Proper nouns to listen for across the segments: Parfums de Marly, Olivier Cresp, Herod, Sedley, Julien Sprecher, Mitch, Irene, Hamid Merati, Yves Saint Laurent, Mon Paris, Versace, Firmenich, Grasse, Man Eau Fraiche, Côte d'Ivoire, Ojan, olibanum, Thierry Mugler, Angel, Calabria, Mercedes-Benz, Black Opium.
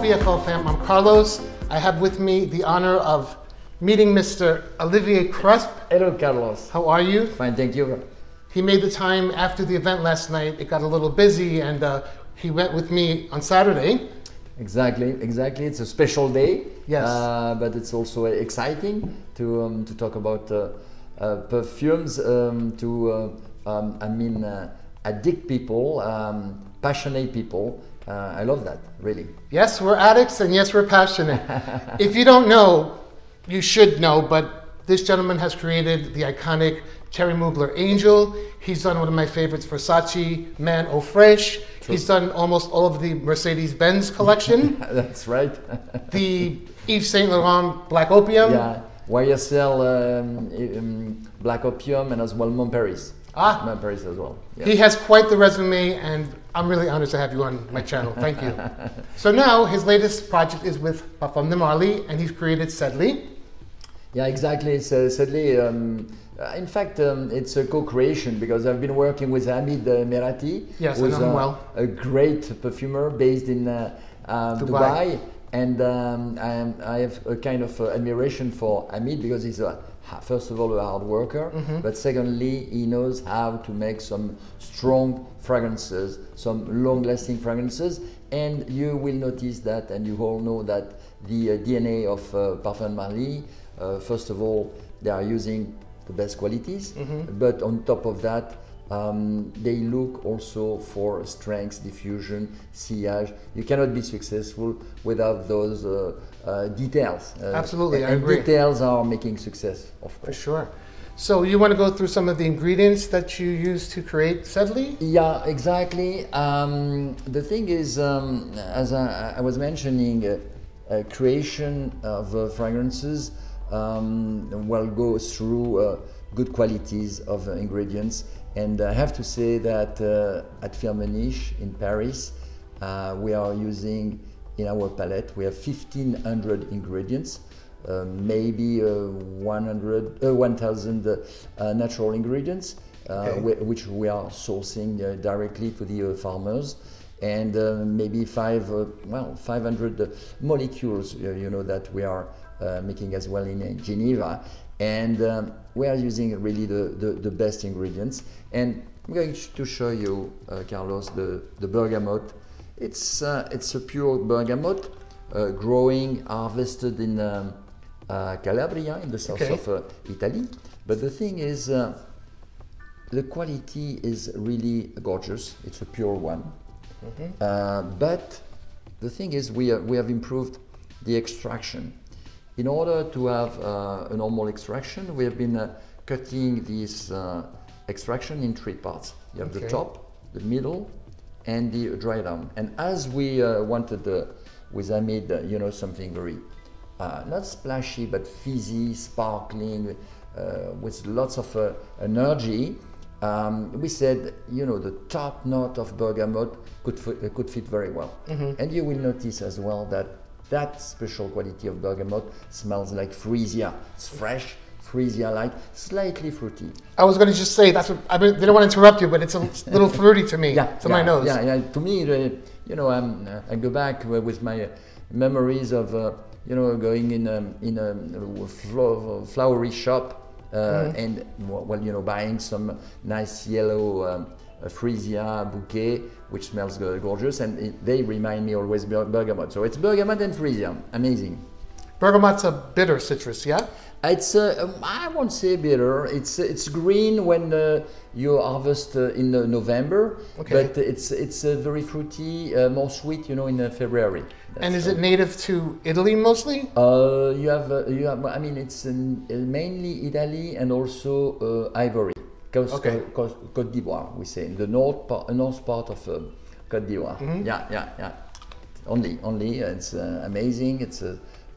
BFO fam, I'm Carlos. I have with me the honor of meeting Mr. Olivier Cresp. Hello, Carlos. How are you? Fine, thank you. He made the time after the event last night. It got a little busy, and he went with me on Saturday. Exactly. It's a special day. Yes. But it's also exciting to talk about perfumes, addict people, passionate people. I love that, really. Yes, we're addicts and yes, we're passionate. If you don't know, you should know, but this gentleman has created the iconic Thierry Mugler Angel. He's done one of my favorites, Versace, Man Eau Fraiche. True. He's done almost all of the Mercedes-Benz collection. That's right. The Yves Saint Laurent Black Opium. Yeah, YSL Black Opium, and as well Mon Paris. Mon Paris as well. Yeah. He has quite the resume, and I'm really honored to have you on my channel. Thank you. So now his latest project is with Parfums de Marly, and he's created Sedley. Yeah, exactly. So Sedley, in fact, it's a co-creation because I've been working with Hamid Merati. Yes, who's I know him well. A great perfumer based in Dubai. And I have a kind of admiration for Hamid because he's first of all a hard worker, but secondly he knows how to make some strong fragrances, some long-lasting fragrances, and you will notice that, and you all know that the DNA of Parfums de Marly, first of all they are using the best qualities, but on top of that they look also for strengths, diffusion, sillage. You cannot be successful without those details. Absolutely, I agree. Details are making success, of course. For sure. So you want to go through some of the ingredients that you use to create Sedley? Yeah, exactly. The thing is, as I was mentioning, creation of fragrances will go through good qualities of ingredients. And I have to say that at Firmenich in Paris, we are using in our palette, we have 1,500 ingredients, maybe 1,000 natural ingredients, which we are sourcing directly to the farmers, and maybe 500 molecules, you know, that we are making as well in Geneva. And we are using really the best ingredients. And I'm going to show you, Carlos, the bergamot. It's a pure bergamot, growing, harvested in Calabria, in the south of Italy. But the thing is, the quality is really gorgeous. It's a pure one. But the thing is, we have improved the extraction. In order to have a normal extraction, we have been cutting this extraction in three parts. You have the top, the middle, and the dry down. And as we wanted with Hamid, you know, something very, not splashy, but fizzy, sparkling, with lots of energy, we said, you know, the top note of bergamot could fit very well. And you will notice as well that that special quality of bergamot smells like freesia. It's fresh, freesia-like, slightly fruity. I was going to just say, that's what, I didn't want to interrupt you, but it's a little fruity to me, to my nose. To me, you know, I go back with my memories of, you know, going in a flowery shop and, well, you know, buying some nice yellow a freesia bouquet, which smells gorgeous, and they remind me always bergamot. So it's bergamot and freesia, amazing. Bergamot's a bitter citrus, yeah? It's, I won't say bitter, it's green when you harvest in November, but it's very fruity, more sweet, you know, in February. And is it native to Italy mostly? I mean, it's mainly Italy and also Ivory. Côte d'Ivoire, we say, in the north part of Côte d'Ivoire. Only, it's amazing. It's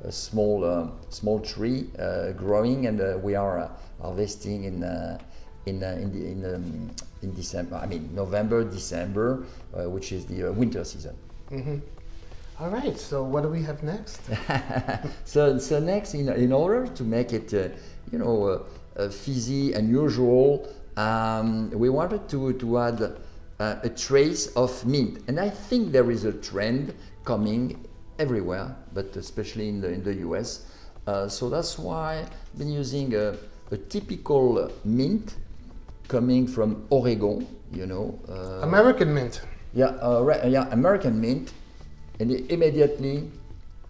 a small small tree growing, and we are harvesting in December. I mean November, December, which is the winter season. Mm-hmm. All right. So what do we have next? so next, in order to make it, fizzy, unusual, we wanted to add a trace of mint, and I think there is a trend coming everywhere, but especially in the US. So that's why I've been using a typical mint coming from Oregon, American mint. Yeah, American mint, and immediately,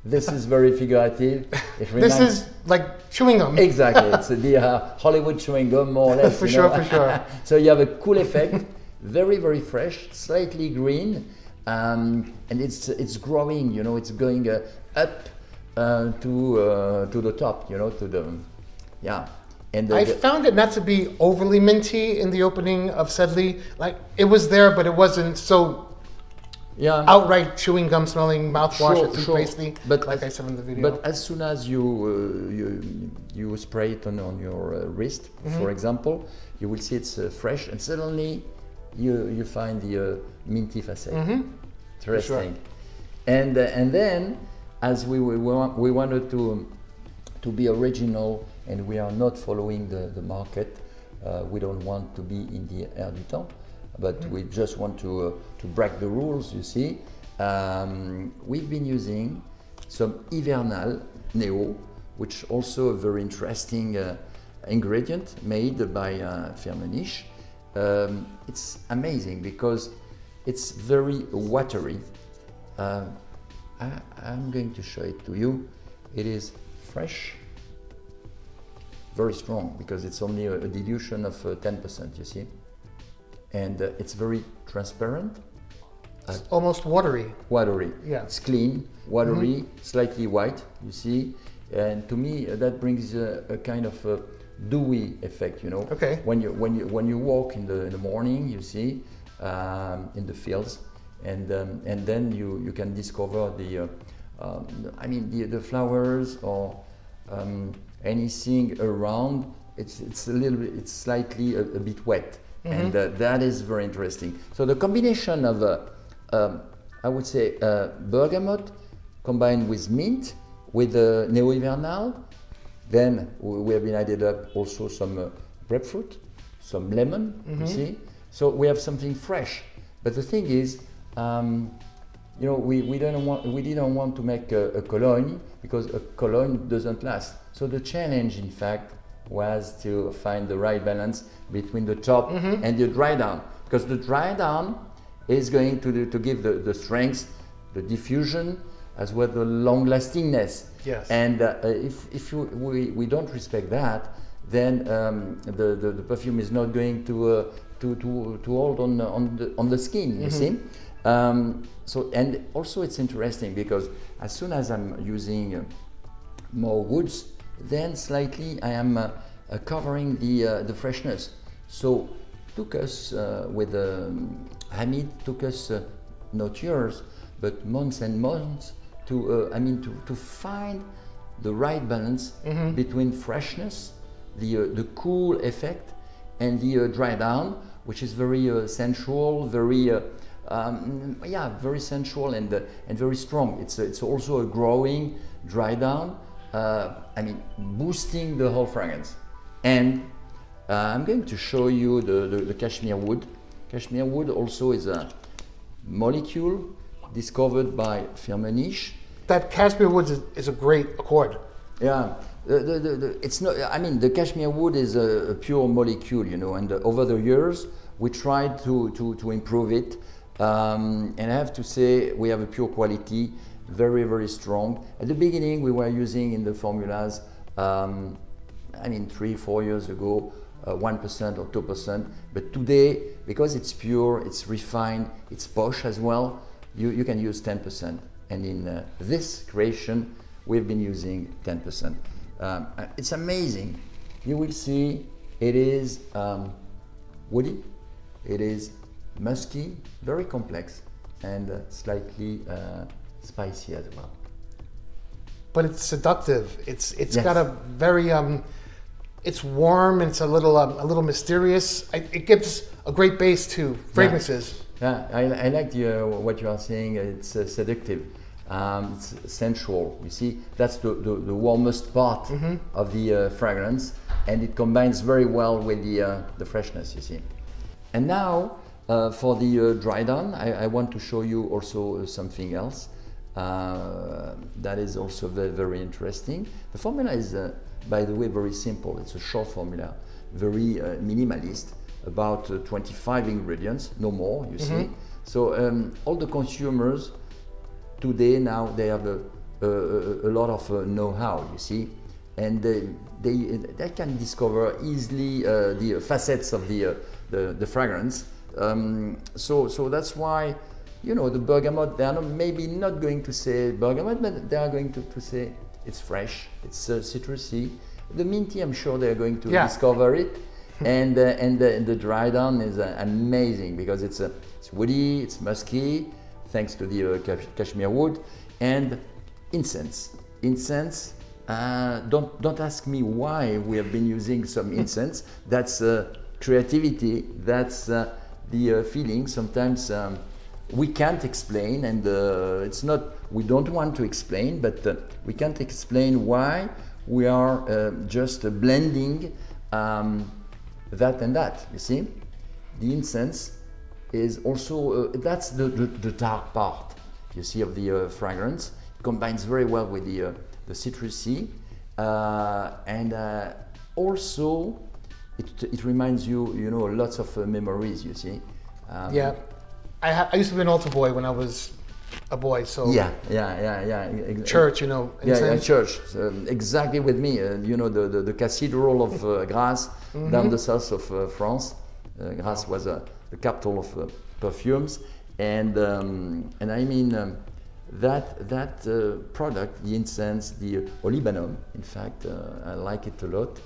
this is very figurative. This is like chewing gum. Exactly, it's the Hollywood chewing gum, more or less. for sure. So you have a cool effect, very, very fresh, slightly green, and it's growing, it's going up to the top, yeah. And I found it not to be overly minty in the opening of Sedley. Like, it was there, but it wasn't so. Yeah. Outright chewing gum smelling mouthwash or toothpaste-y, like I said in the video. But as soon as you spray it on your wrist, mm-hmm. for example, you will see it's fresh, and suddenly you find the minty facet. Mm-hmm. Interesting. Sure. And then, as we wanted to be original, and we are not following the market, we don't want to be in the air du temps, but we just want to break the rules, you see. We've been using some hivernal neo, which also a very interesting ingredient made by Firmenich. It's amazing because it's very watery. I'm going to show it to you. It is fresh, very strong, because it's only a dilution of 10%, you see. And it's very transparent. It's almost watery. Watery. Yeah. It's clean, watery, mm-hmm. slightly white, you see. And to me, that brings a kind of a dewy effect, Okay. When you walk in the morning, you see, in the fields, and then you can discover the flowers or anything around. It's a little bit, it's slightly a bit wet. Mm-hmm. And that is very interesting. So the combination of, I would say, bergamot combined with mint, with neo hivernal. Then we have been added up also some grapefruit, some lemon, mm-hmm. you see. So we have something fresh. But the thing is, we didn't want to make a cologne, because a cologne doesn't last. So the challenge, in fact, was to find the right balance between the top mm-hmm. and the dry down, because the dry down is going to give the strength, the diffusion, as well the long lastingness. Yes. And if we don't respect that, then the perfume is not going to hold on the skin. Mm-hmm. You see. So, and also it's interesting because as soon as I'm using more woods, then slightly I am covering the freshness. So took us Hamid took us not years, but months and months to find the right balance mm-hmm. between freshness, the cool effect, and the dry down, which is very sensual, very very sensual and very strong. It's also a growing dry down. Boosting the whole fragrance. And I'm going to show you the cashmere wood. Cashmere wood also is a molecule discovered by Firmenich. That cashmere wood is a great accord. Yeah, the cashmere wood is a pure molecule, and over the years we tried to improve it. And I have to say we have a pure quality. Very, very strong. At the beginning, we were using in the formulas, 3-4 years ago, 1% or 2%. But today, because it's pure, it's refined, it's posh as well, you can use 10%. And in this creation, we've been using 10%. It's amazing. You will see it is woody, it is musky, very complex, and slightly spicy as well. but it's seductive. It's yes. got a very it's warm. And it's a little mysterious. It gives a great base to fragrances. Yeah, I like the, what you are saying. It's seductive. It's sensual. You see, that's the warmest part mm-hmm. of the fragrance, and it combines very well with the freshness. You see, and now for the dry down, I want to show you also something else that is also very, very interesting. The formula is, by the way, very simple. It's a short formula, very minimalist, about 25 ingredients, no more. You mm-hmm. see, so all the consumers. Today, now they have a lot of know-how, you see, and they can discover easily the facets of the fragrance. So that's why, you know, the bergamot, they are maybe not going to say bergamot, but they are going to say it's fresh, it's citrusy. The minty, I'm sure they are going to yeah. discover it, and the dry down is amazing because it's woody, it's musky. Thanks to the cashmere wood and incense. Incense. Don't ask me why we have been using some incense. That's creativity. That's the feeling. Sometimes we can't explain, and it's not. We don't want to explain, but we can't explain why we are just blending that and that. You see, the incense. Is also that's the dark part, you see, of the fragrance. It combines very well with the citrusy, and also it reminds you, you know, lots of memories. You see. Yeah, I used to be an altar boy when I was a boy. So yeah. Church, you know. Yeah, church. Exactly with me. You know the cathedral of Grasse mm-hmm. down the south of France. Grasse was the capital of perfumes, and I mean that product, the incense, the olibanum. In fact, I like it a lot,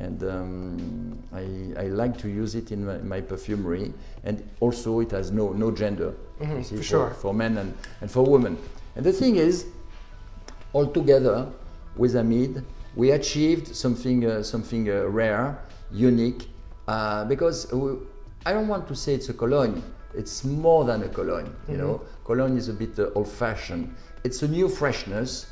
and I like to use it in my perfumery. And also, it has no gender, mm-hmm, you see, for men and for women. And the thing is, all together with Hamid, we achieved something rare, unique, because. I don't want to say it's a cologne. It's more than a cologne, you mm-hmm. know. Cologne is a bit old-fashioned. It's a new freshness,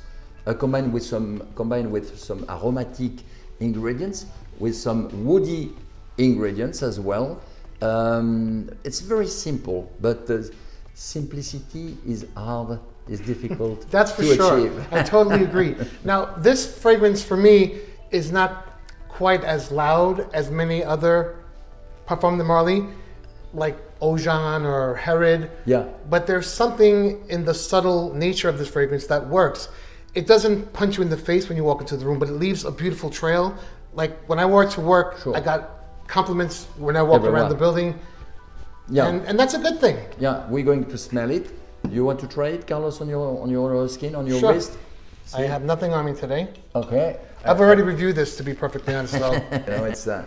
combined with some aromatic ingredients, with some woody ingredients as well. It's very simple, but simplicity is hard. It's difficult. That's for sure. I totally agree. Now, this fragrance for me is not quite as loud as many other. Parfums de Marly, like Ojan or Herod. Yeah. But there's something in the subtle nature of this fragrance that works. It doesn't punch you in the face when you walk into the room, but it leaves a beautiful trail. Like when I wore it to work, sure. I got compliments when I walked around the building. Yeah. And that's a good thing. Yeah, we're going to smell it. You want to try it, Carlos, on your skin, on your sure. wrist? See? I have nothing on me today. Okay. I've already reviewed this, to be perfectly honest. So. No, it's that.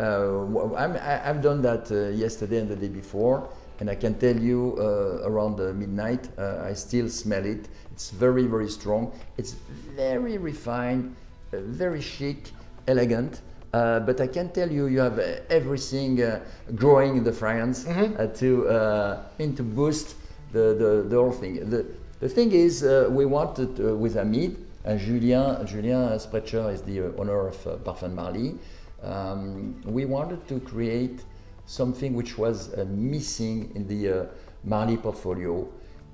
I've done that yesterday and the day before, and I can tell you around midnight I still smell it. It's very, very strong. It's very refined, very chic, elegant, but I can tell you have everything growing in the fragrance mm-hmm. To boost the whole thing. The thing is we wanted with Hamid and Julien Sprecher is the owner of Parfums de Marly. We wanted to create something which was missing in the Marly portfolio,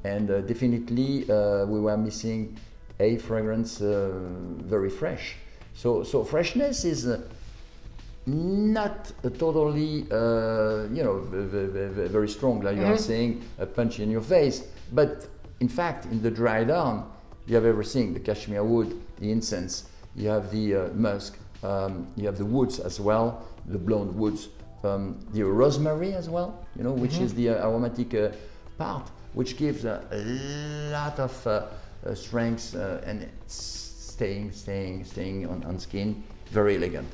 and definitely we were missing a fragrance very fresh. So freshness is not totally, you know, very strong, like mm-hmm. you are saying, a punch in your face. But in fact, in the dry down, you have everything: the cashmere wood, the incense, you have the musk. You have the woods as well, the blonde woods, the rosemary as well, you know, which mm-hmm. is the aromatic part, which gives a lot of strength and it's staying on skin. Very elegant.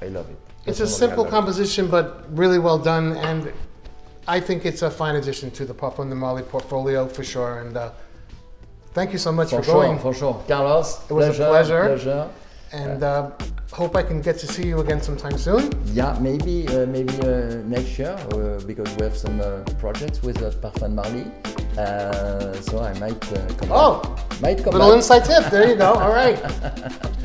I love it. It's a simple composition, but really well done, and I think it's a fine addition to the Parfums de Marly portfolio for sure. And Thank you so much for going. For sure, Carlos. It was a pleasure. And hope I can get to see you again sometime soon. Yeah, maybe next year because we have some projects with Parfums de Marly. So I might come. Little inside tip. There you go. All right.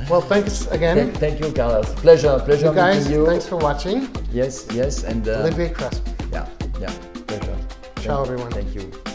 Well, thanks again. Thank you, Carlos. Pleasure meeting you. Thanks for watching. Yes, yes, and Olivier Cresp. Yeah, yeah. Pleasure. Ciao, everyone. Thank you.